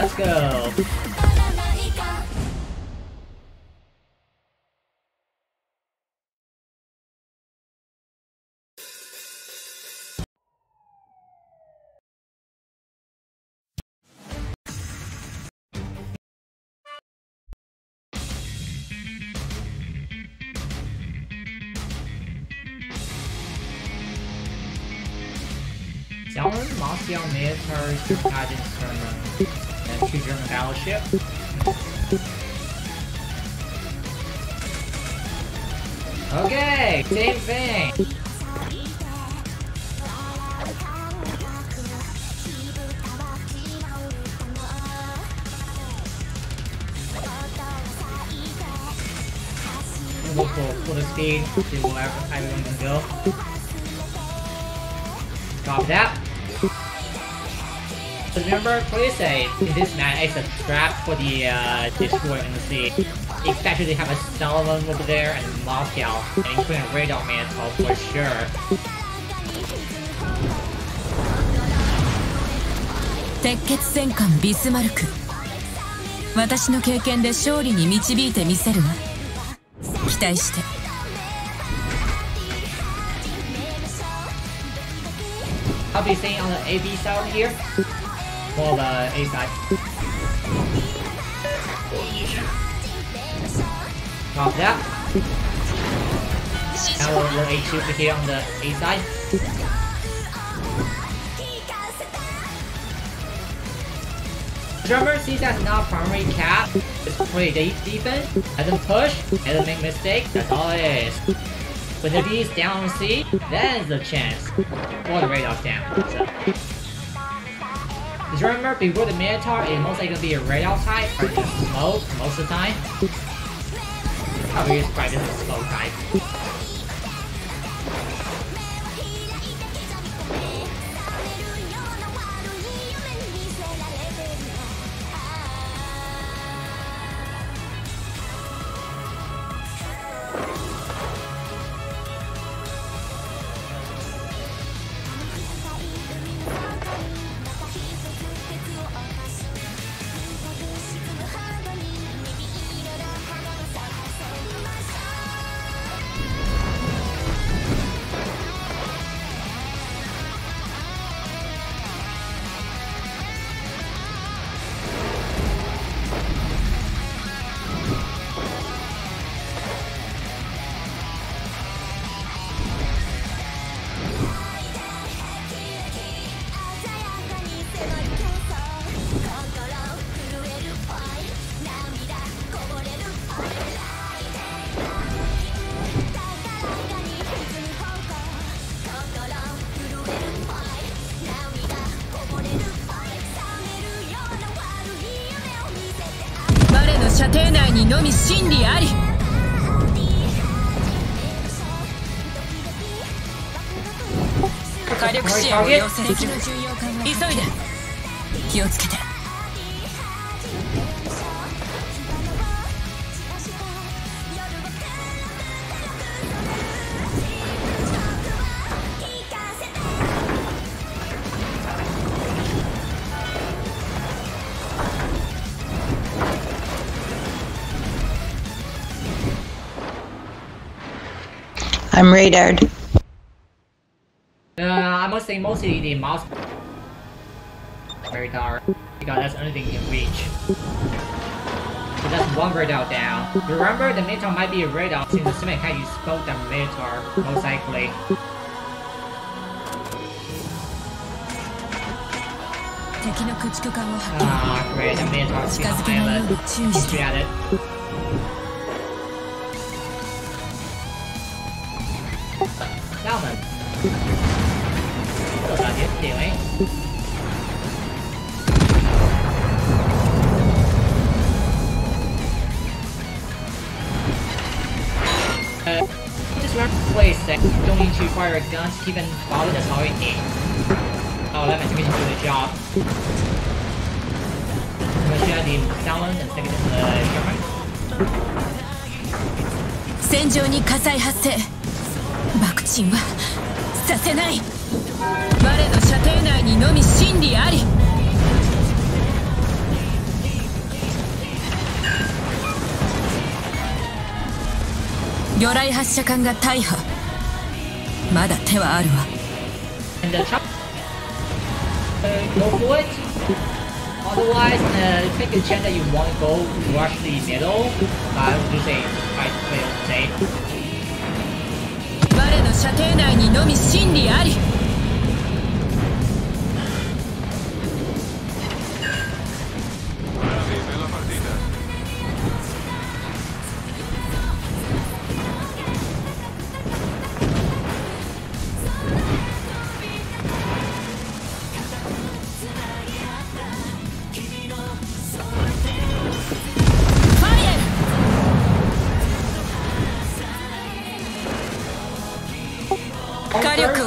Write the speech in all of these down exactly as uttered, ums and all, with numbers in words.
Let's go! Moscow may have heard pageants from uh, two German battleships. Okay, same thing. We'll go full to speed, see where everyone can go. Stop that. Remember, please say, in this map it's a trap for the uh, destroyer in the sea. Especially they have a Solomon over there and a Moscow, and including a radar mantle for sure. I'll be staying on the A B side over here. Well, the A side. Drop that. Now we'll load A two over here on the A side. Remember, since that's not primary cap, it's pretty deep defense. Doesn't push, doesn't make mistakes, that's all it is. But if he's down on C, that is the chance. Or the radar's down, so. Just remember, before the Minotaur, it's mostly going to be a radar type, or just smoke most of the time. Probably just probably just a smoke type. I'm radared. Uh, I must say mostly the mouse radar, because that's the only thing you can reach. So that's one radar down. Remember, the Minotaur might be a radar, since the Simicat you spoke the Minotaur, most likely. Ah, uh, great, the Minotaur is on the island. Hope you're at it. Fire a gun, keep and follow, that's all we need. Oh, let my Simicat do the job. I'm gonna share the Salmon and stick it in the German. 魚雷発射管が大破。まだ手はあるわ。Otherwise, uh, take a chance that you want to go rush the middle. I would just say, I will say. 我の射程内にのみ真理あり。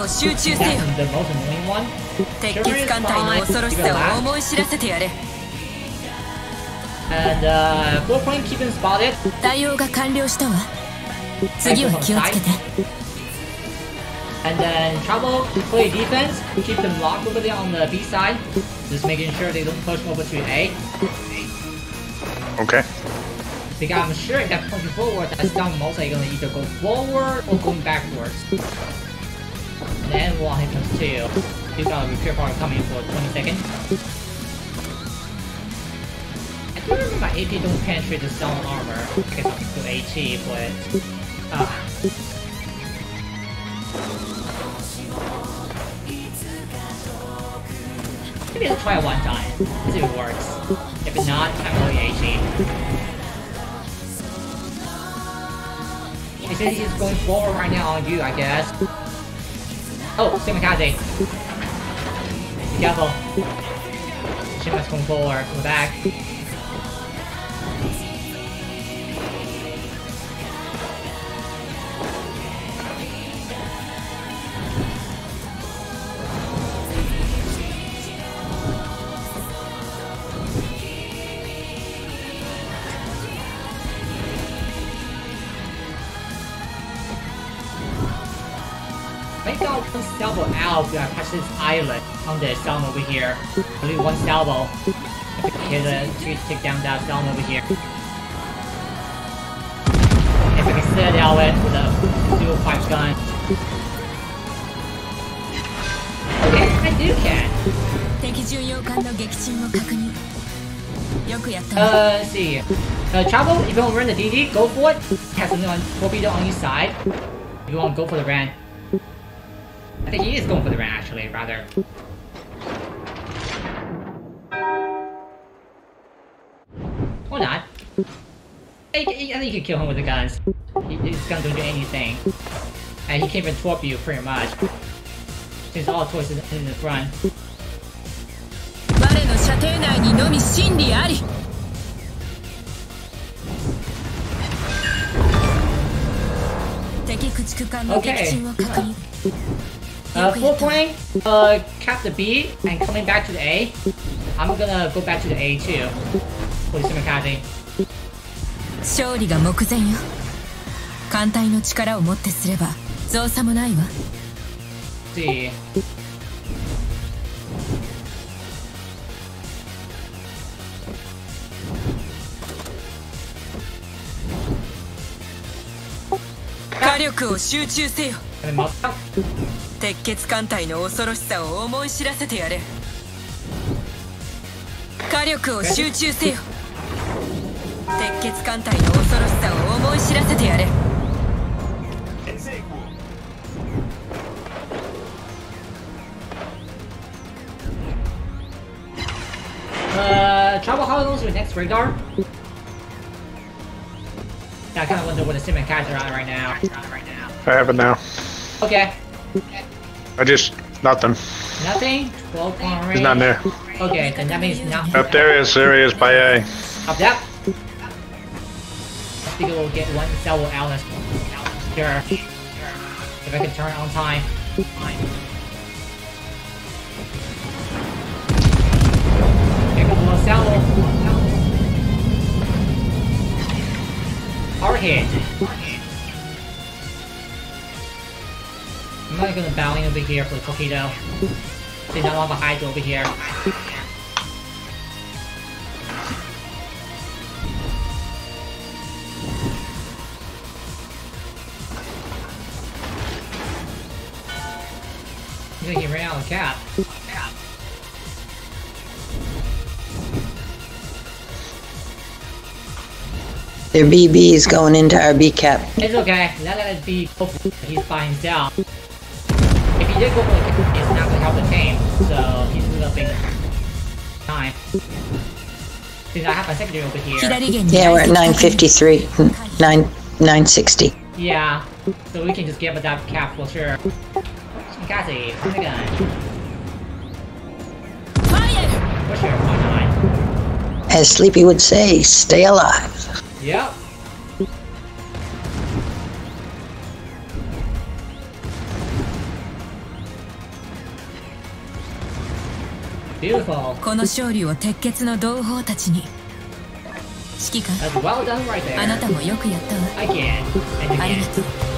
集中せよ。鉄血艦隊の恐ろしさを思い知らせてやれ。対応が完了したわ。次は気をつけて。Okay. Because I'm sure that pushing forward, that's not mostly going to either go forward or go backwards. And one happens to you. You got a repair part coming for twenty seconds. I do remember my AT don't penetrate the stone armor. Okay, I'm to AT, but. Ah. Maybe I'll try it one time. See if it works. If not, I'm going AT. It says he's going forward right now on you, I guess. Oh, Sumikaze! Be careful. She must come forward, come back. Out to catch this island on the Selma over here. Only one salvo. Hit a tree to take down that Selma over here. If we can set out it with a dual pipe gun. Okay, I do can. Uh, let's see. Uh, travel, if you want to run the D D, go for it. Have something on torpedo on your side. If you want to go for the ran. I think he is going for the run, actually, rather. Or not. I, I think you can kill him with the guns. He, his guns don't do anything. And he can't even torp you, pretty much. Since all choices are in the front. Okay. Uh, full playing, uh, cap the B, and coming back to the A. I'm gonna go back to the A too. For the Sumikaze. See. Cap. 鉄血艦隊の恐ろしさを思い知らせてやれ。火力を集中せよ。鉄血艦隊の恐ろしさを思い知らせてやれ。Uh, travel how long is your next radar? I kind of wonder what the Simicat are on right now. I have it now. Okay. I just nothing. Nothing. Twelve point range. He's not there. Okay, then that means nothing. Up there is there is by A. Up that. I think it will get one double Alice. Sure. If I can turn it on time. Fine. Here comes one double. Hard hit. I'm not gonna bowling over here for the torpedo. See, now I'm behind over here. like he ran out of the cap. Yeah. Their B B is going into our B cap. It's okay. Now that it's B, hopefully he finds out. If he did go for the cap, it's not going to help the team. So he's losing time. Because I have a secondary over here. Yeah, we're at nine fifty-three. nine sixty. Yeah. So we can just give it that cap for sure. Sumikaze, oh my god. Fire! For sure, why not? As Sleepy would say, stay alive. Yep. Beautiful. That's well done right there. Again. And again.